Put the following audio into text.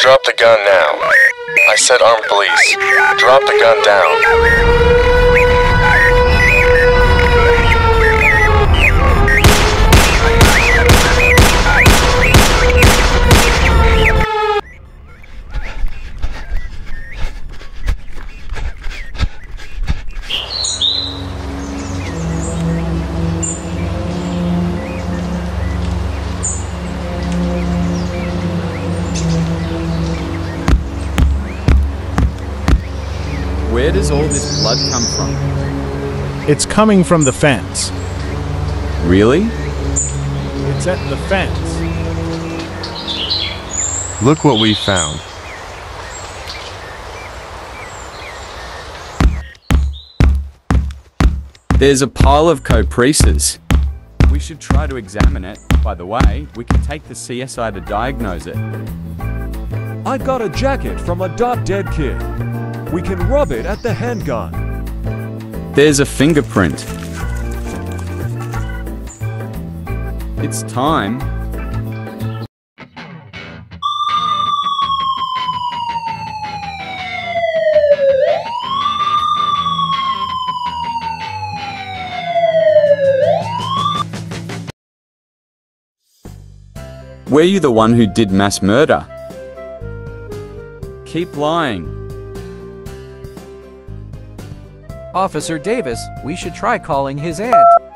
Drop the gun now. I said armed police. Drop the gun down. Where does all this blood come from? It's coming from the fence. Really? It's at the fence. Look what we found. There's a pile of copresis. We should try to examine it. By the way, we can take the CSI to diagnose it. I got a jacket from a dead kid. We can rob it at the handgun. There's a fingerprint. It's time. Were you the one who did mass murder? Keep lying. Officer Davis, we should try calling his aunt.